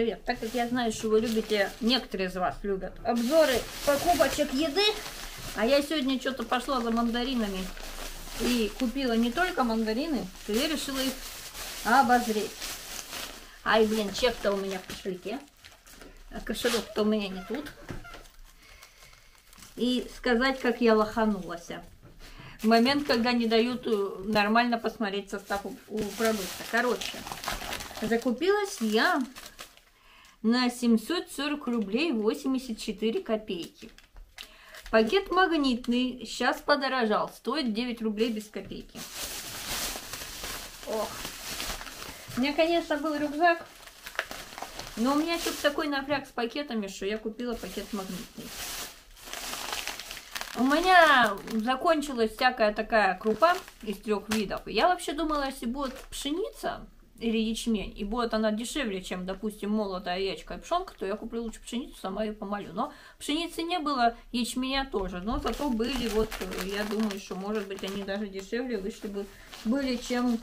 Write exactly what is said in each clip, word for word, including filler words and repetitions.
привет. Так как я знаю, что вы любите, некоторые из вас любят обзоры покупочек еды, а я сегодня что-то пошла за мандаринами и купила не только мандарины, но и решила их обозреть. Ай, блин, чек-то у меня в кошельке. А кошелек-то у меня не тут. И сказать, как я лоханулась. В момент, когда не дают нормально посмотреть состав у продукта. Короче, закупилась я на семьсот сорок рублей восемьдесят четыре копейки. Пакет магнитный сейчас подорожал, стоит девять рублей без копейки. Ох. У меня, конечно, был рюкзак, но у меня что-то такой напряг с пакетами, что я купила пакет магнитный. У меня закончилась всякая такая крупа из трех видов. Я вообще думала, если будет пшеница или ячмень, и будет она дешевле, чем, допустим, молотая яичко и пшенка, то я куплю лучше пшеницу, сама ее помолю. Но пшеницы не было, ячменя тоже. Но зато были, вот, я думаю, что, может быть, они даже дешевле вышли бы, были, чем...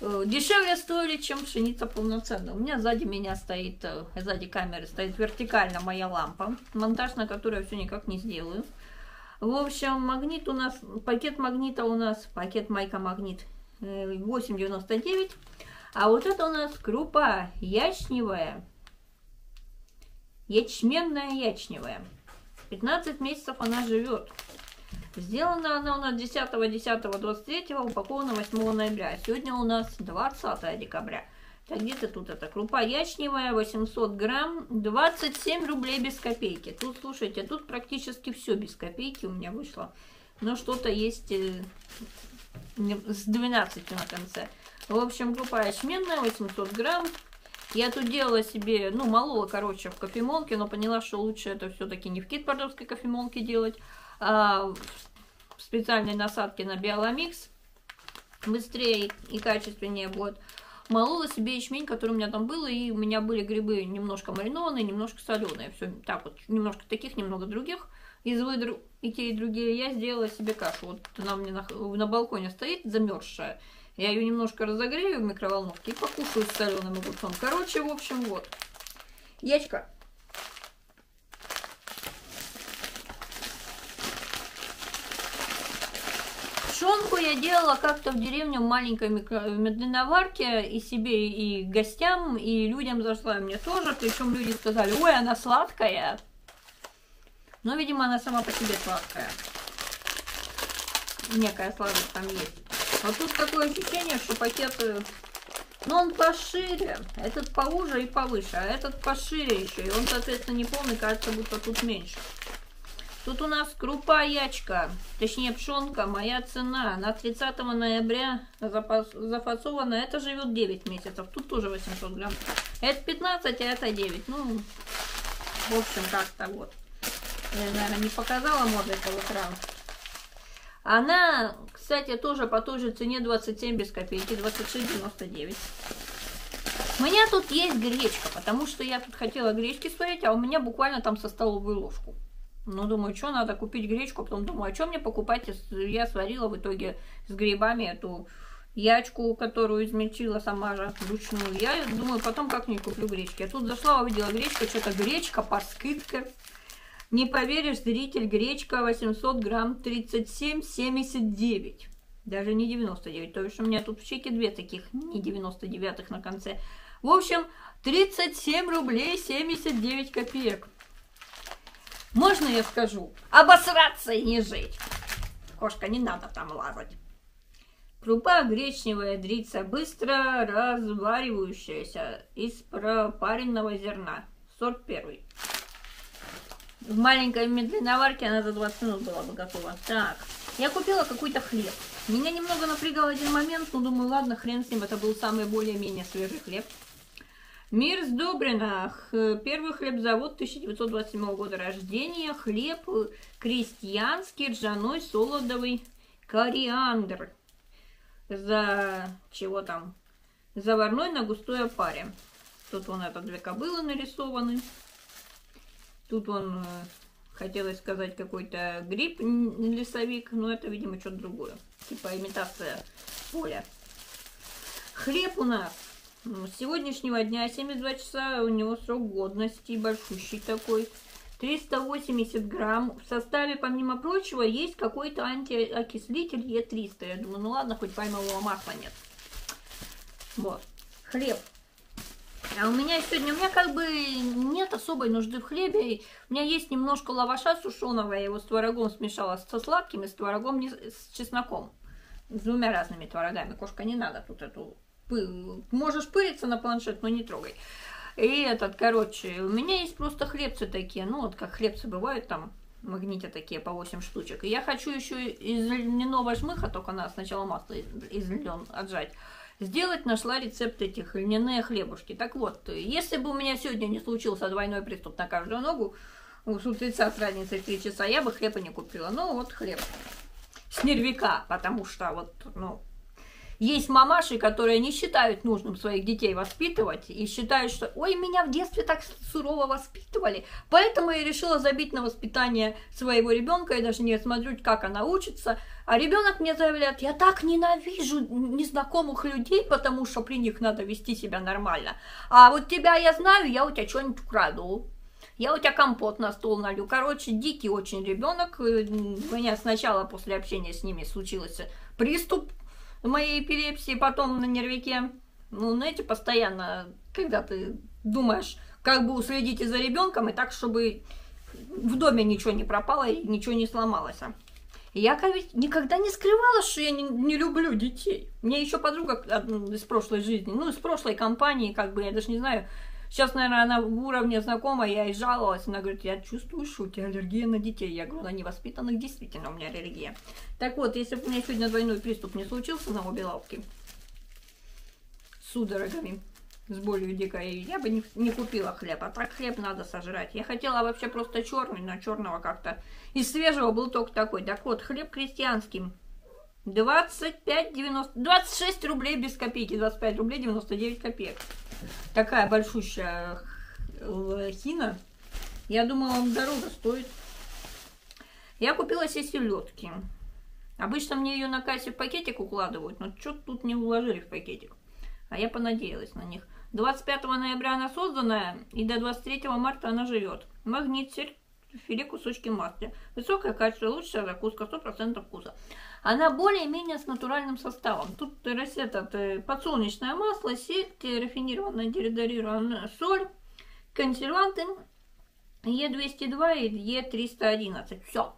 Э, дешевле стоили, чем пшеница полноценная. У меня сзади меня стоит, э, сзади камеры стоит вертикально моя лампа, монтаж на которую я все никак не сделаю. В общем, магнит у нас, пакет магнита у нас, пакет майка магнит э, восемь девяносто девять. А вот это у нас крупа ячневая, ячменная ячневая. пятнадцать месяцев она живет. Сделана она у нас десятого десятого двадцать третьего, упакована восьмого ноября. Сегодня у нас двадцатое декабря. Так, где-то тут это крупа ячневая, восемьсот грамм, двадцать семь рублей без копейки. Тут, слушайте, тут практически все без копейки у меня вышло. Но что-то есть с двенадцатью на конце. В общем, крупа ячменная, восемьсот грамм. Я тут делала себе, ну, молола, короче, в кофемолке, но поняла, что лучше это все-таки не в китбордовской кофемолке делать, а в специальной насадке на Биоломикс. Быстрее и качественнее будет. Молола себе ячмень, который у меня там был, и у меня были грибы немножко маринованные, немножко соленые. Все так вот, немножко таких, немного других. Из выдру и те, и другие. Я сделала себе кашу. Вот она у меня на, на балконе стоит, замерзшая. Я ее немножко разогрею в микроволновке и покушаю с соленым огурцом. Короче, в общем, вот. Яичко. Пшенку я делала как-то в деревне в маленькой медленноварке. И себе, и гостям, и людям зашла, и мне тоже. Причем люди сказали, ой, она сладкая. Но, видимо, она сама по себе сладкая. Некая сладость там есть. Вот тут такое ощущение, что пакет, но он пошире, этот поуже и повыше, а этот пошире еще, и он, соответственно, не полный, кажется, будто тут меньше. Тут у нас крупа ячка, точнее пшенка, моя цена, на тридцатое ноября зафасована, это живет девять месяцев, тут тоже восемьсот грамм, это пятнадцать, а это девять, ну, в общем, как-то вот. Я, наверное, не показала модельку в экран. Она, кстати, тоже по той же цене двадцать семь без копейки, двадцать шесть девяносто девять. У меня тут есть гречка, потому что я тут хотела гречки сварить, а у меня буквально там со столовую ложку. Ну, думаю, что надо купить гречку, потом думаю, а что мне покупать? Я сварила в итоге с грибами эту ячку, которую измельчила сама же вручную. Я думаю, потом как-нибудь куплю гречки. Я тут зашла, увидела гречку, что-то гречка по скидке. Не поверишь, зритель, гречка восемьсот грамм тридцать семь семьдесят девять. Даже не девяносто девять, то есть у меня тут в чеке две таких, не девяносто девятых на конце. В общем, тридцать семь рублей семьдесят девять копеек. Можно я скажу? Обосраться и не жить. Кошка, не надо там лазать. Крупа гречневая дрится быстро разваривающаяся из пропаренного зерна. Сорт первый. В маленькой медленноварке она за двадцать минут была бы готова. Так, я купила какой-то хлеб. Меня немного напрягал один момент, но думаю, ладно, хрен с ним, это был самый более-менее свежий хлеб. Мир сдобрено. Первый хлебзавод тысяча девятьсот двадцать седьмого года рождения. Хлеб крестьянский, ржаной, солодовый, кориандр. За чего там? Заварной на густой опаре. Тут вон это две кобылы нарисованы. Тут он, хотелось сказать, какой-то гриб лесовик, но это, видимо, что-то другое. Типа имитация поля. Хлеб у нас С сегодняшнего дня, семьдесят два часа, у него срок годности большущий такой. триста восемьдесят грамм. В составе, помимо прочего, есть какой-то антиокислитель Е триста. Я думаю, ну ладно, хоть пальмового масла нет. Вот. Хлеб. А у меня сегодня, у меня как бы нет особой нужды в хлебе. У меня есть немножко лаваша сушеного. Я его с творогом смешала, со сладким и с творогом, не, с чесноком. С двумя разными творогами. Кошка, не надо тут эту... Можешь пыриться на планшет, но не трогай. И этот, короче, у меня есть просто хлебцы такие, ну вот как хлебцы бывают там, магните такие по восемь штучек. И я хочу еще из льняного жмыха, только надо сначала масло из, из льн отжать, сделать, нашла рецепт этих льняные хлебушки. Так вот, если бы у меня сегодня не случился двойной приступ на каждую ногу, с утреца с разницей в три часа, я бы хлеба не купила. Ну вот хлеб с нервика, потому что вот, ну... Есть мамаши, которые не считают нужным своих детей воспитывать и считают, что «Ой, меня в детстве так сурово воспитывали, поэтому я решила забить на воспитание своего ребенка и даже не смотреть, как она учится». А ребенок мне заявляет: «Я так ненавижу незнакомых людей, потому что при них надо вести себя нормально. А вот тебя я знаю, я у тебя что-нибудь украду». Я у тебя компот на стол налью. Короче, дикий очень ребенок. У меня сначала после общения с ними случился приступ моей эпилепсии, потом на нервике. Ну, знаете, постоянно, когда ты думаешь, как бы уследить за ребенком, и так, чтобы в доме ничего не пропало и ничего не сломалось. Я ведь никогда не скрывала, что я не, не люблю детей. Мне еще подруга из прошлой жизни, ну, из прошлой компании, как бы, я даже не знаю, сейчас, наверное, она в уровне знакома, я ей жаловалась, она говорит: я чувствую, что у тебя аллергия на детей. Я говорю: на невоспитанных действительно у меня аллергия. Так вот, если бы у меня сегодня двойной приступ не случился на обе лапки, с судорогами, с болью дикой, я бы не, не купила хлеб, а так хлеб надо сожрать. Я хотела вообще просто черный, но черного как-то из свежего был только такой. Так вот, хлеб крестьянский. двадцать пять девяносто, двадцать шесть рублей без копейки, двадцать пять рублей девяносто девять копеек. Такая большущая лохина. Я думала, он дорого стоит. Я купила все селедки. Обычно мне ее на кассе в пакетик укладывают, но что-то тут не уложили в пакетик. А я понадеялась на них. двадцать пятого ноября она созданная, и до двадцать третьего марта она живет. Магнит, сельдь, филе, кусочки масла. Высокое качество, лучшая закуска, сто процентов вкуса. Она более-менее с натуральным составом. Тут этот, подсолнечное масло, сельдь, рафинированная дезодорированная соль, консерванты, Е двести два и Е триста одиннадцать. Все.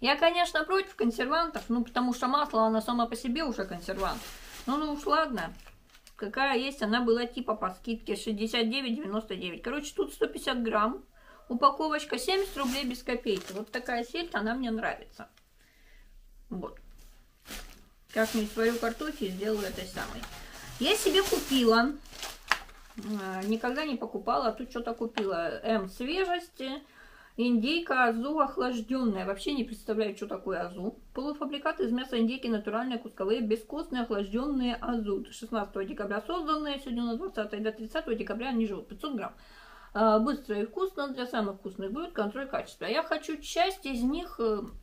Я, конечно, против консервантов, ну потому что масло, оно само по себе уже консервант. Ну, ну уж ладно. Какая есть, она была типа по скидке шестьдесят девять девяносто девять. Короче, тут сто пятьдесят грамм. Упаковочка семьдесят рублей без копейки. Вот такая сельдь, она мне нравится. Вот. Как-нибудь свою картофель сделаю этой самой. Я себе купила. Никогда не покупала, а тут что-то купила. М свежести. Индейка азу охлажденная. Вообще не представляю, что такое азу. Полуфабрикаты из мяса индейки, натуральные, кусковые, бескостные, охлажденные азу. шестнадцатого декабря созданные, сегодня на двадцатое, до тридцатого декабря они живут. пятьсот грамм. Быстро и вкусно, для самых вкусных будет контроль качества. Я хочу часть из них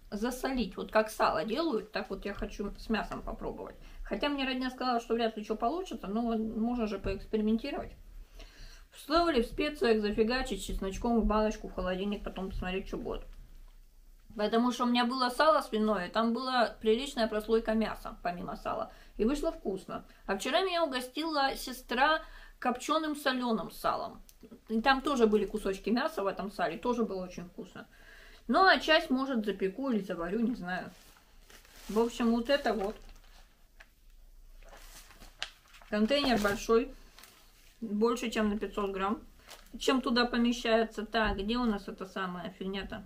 засолить, вот как сало делают, так вот я хочу с мясом попробовать. Хотя мне родня сказала, что вряд ли что получится, но можно же поэкспериментировать. В соли, в специях зафигачить чесночком в баночку, в холодильник, потом посмотреть, что будет. Потому что у меня было сало свиное, там была приличная прослойка мяса, помимо сала. И вышло вкусно. А вчера меня угостила сестра копченым соленым салом. И там тоже были кусочки мяса в этом сале, тоже было очень вкусно. Ну, а часть, может, запеку или заварю, не знаю. В общем, вот это вот. Контейнер большой, больше, чем на пятьсот грамм. Чем туда помещается? Так, где у нас эта самая фигня-то?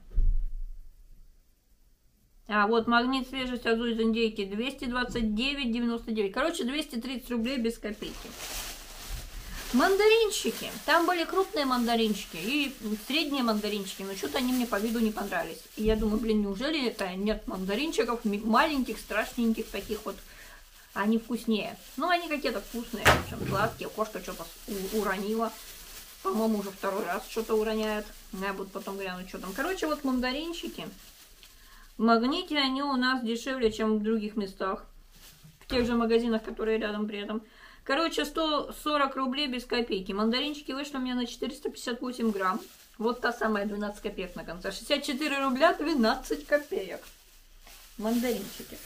А, вот магнит, свежесть, азу из индейки, двести двадцать девять девяносто девять. Короче, двести тридцать рублей без копейки. Мандаринчики. Там были крупные мандаринчики и средние мандаринчики, но что-то они мне по виду не понравились. И я думаю, блин, неужели это нет мандаринчиков маленьких, страшненьких таких вот? Они вкуснее. Ну, они какие-то вкусные, в общем, сладкие. Кошка что-то уронила. По-моему, уже второй раз что-то уроняет. Я буду потом глянуть, что там. Короче, вот мандаринчики. В Магните они у нас дешевле, чем в других местах. В тех же магазинах, которые рядом при этом. Короче, сто сорок рублей без копейки. Мандаринчики вышли у меня на четыреста пятьдесят восемь грамм. Вот та самая двенадцать копеек на конце. шестьдесят четыре рубля двенадцать копеек. Мандаринчики.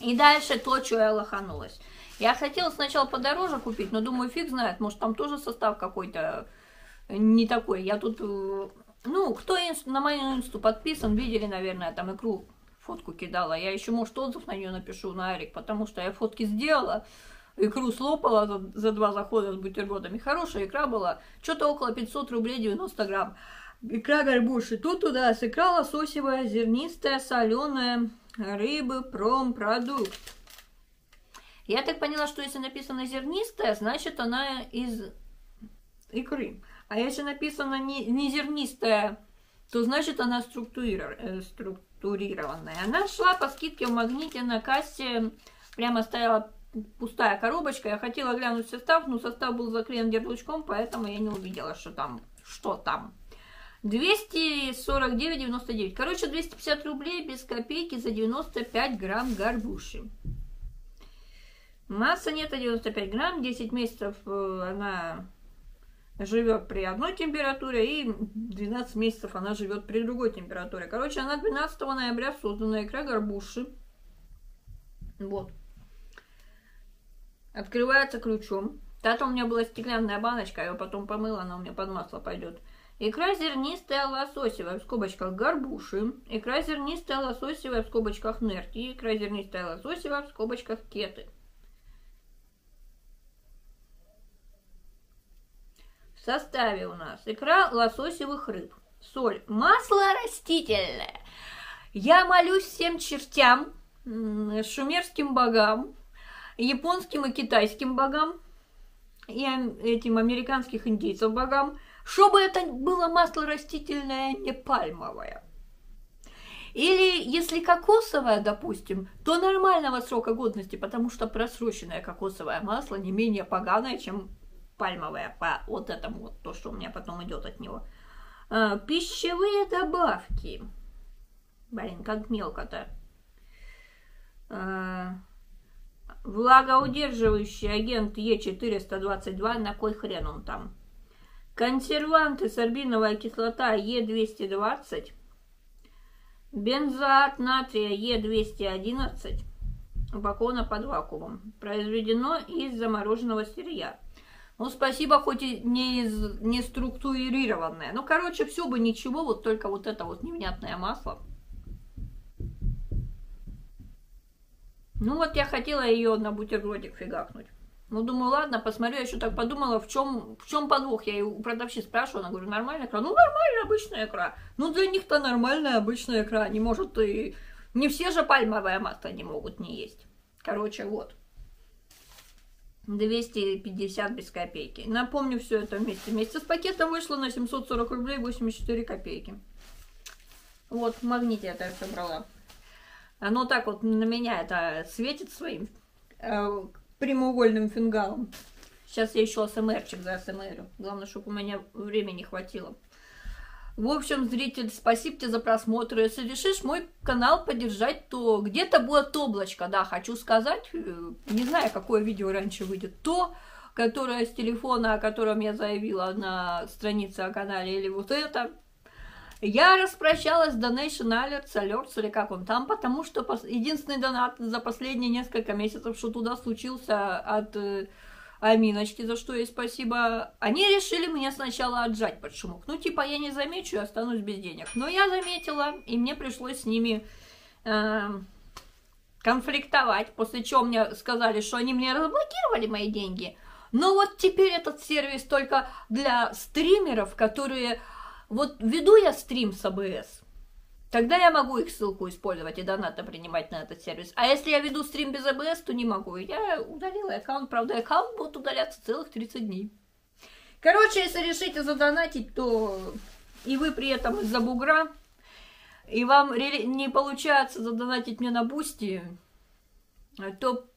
И дальше то, что я лоханулась. Я хотела сначала подороже купить, но думаю, фиг знает, может там тоже состав какой-то не такой. Я тут, ну, кто инсту, на мою инсту подписан, видели, наверное, там икру, фотку кидала. Я еще, может, отзыв на нее напишу на Арик, потому что я фотки сделала, икру слопала за, за два захода с бутербродами. Хорошая икра была, что-то около пятьсот рублей девяносто грамм. Икра горбуши. Тут туда икра лососевая, зернистая, соленая, рыбы, промпродукт. Я так поняла, что если написано зернистая, значит она из икры. А если написано не, не зернистая, то значит она структурированная. Она шла по скидке в Магните на кассе. Прямо стояла пустая коробочка. Я хотела глянуть состав, но состав был заклеен ярлычком, поэтому я не увидела, что там. Что там. двести сорок девять девяносто девять. Короче, двести пятьдесят рублей без копейки за девяносто пять грамм горбуши. Масса нетто девяносто пять грамм. десять месяцев она живет при одной температуре и двенадцать месяцев она живет при другой температуре. Короче, она двенадцатого ноября создана, икра горбуши. Вот. Открывается ключом. Та-то у меня была стеклянная баночка, я ее потом помыла, она у меня под масло пойдет. Икра зернистая лососевая, в скобочках горбуши. Икра зернистая лососевая, в скобочках нерки. Икра зернистая лососевая, в скобочках кеты. В составе у нас икра лососевых рыб. Соль. Масло растительное. Я молюсь всем чертям, шумерским богам, японским и китайским богам, и этим американских индейцев богам, чтобы это было масло растительное, не пальмовое. Или, если кокосовое, допустим, то нормального срока годности, потому что просроченное кокосовое масло не менее поганое, чем пальмовое, по вот этому вот, то, что у меня потом идет от него. А, пищевые добавки. Блин, как мелко-то. А, влагоудерживающий агент Е четыреста двадцать два, на кой хрен он там? Консерванты, сорбиновая кислота Е двести двадцать, бензоат натрия Е двести одиннадцать, упаковано под вакуумом, произведено из замороженного сырья. Ну, спасибо, хоть и не, из, не структурированное. Ну, короче, все бы ничего, вот только вот это вот невнятное масло. Ну, вот я хотела ее на бутербродик фигакнуть. Ну, думаю, ладно, посмотрю, я еще так подумала, в чем, в чем подвох. Я у продавщицы спрашивала, она говорит, нормальная икра? Ну, нормальная обычная икра. Ну, для них-то нормальная обычная икра. Не может и... Не все же пальмовое масло не могут не есть. Короче, вот. двести пятьдесят без копейки. Напомню, все это вместе. Вместе с пакетом вышло на семьсот сорок рублей восемьдесят четыре копейки. Вот, в Магните это я собрала. Оно так вот на меня это светит своим... прямоугольным фингалом. Сейчас я еще АСМРчик за АСМРю. Главное, чтобы у меня времени хватило. В общем, зритель, спасибо тебе за просмотр. Если решишь мой канал поддержать, то где-то будет облачко. Да, хочу сказать, не знаю, какое видео раньше выйдет. То, которое с телефона, о котором я заявила на странице о канале, или вот это. Я распрощалась с Donation Alerts, Alerts, или как он там, потому что единственный донат за последние несколько месяцев, что туда случился от э, Аминочки, за что ей спасибо. Они решили меня сначала отжать под шумок. Ну, типа, я не замечу и останусь без денег. Но я заметила, и мне пришлось с ними э, конфликтовать, после чего мне сказали, что они мне разблокировали мои деньги. Но вот теперь этот сервис только для стримеров, которые... Вот веду я стрим с АБС, тогда я могу их ссылку использовать и донаты принимать на этот сервис. А если я веду стрим без АБС, то не могу. Я удалила аккаунт, правда, аккаунт будет удаляться целых тридцать дней. Короче, если решите задонатить, то и вы при этом из-за бугра, и вам не получается задонатить мне на Boosty, то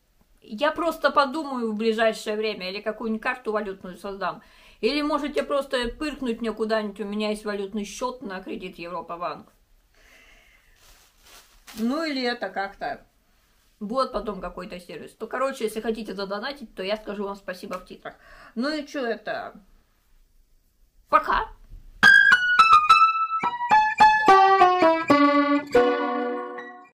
я просто подумаю в ближайшее время или какую-нибудь карту валютную создам. Или можете просто пыркнуть мне куда-нибудь, у меня есть валютный счет на Кредит Европа банк. Ну или это как-то. будет потом какой-то сервис. То, короче, если хотите задонатить, то я скажу вам спасибо в титрах. Ну и что это? Пока!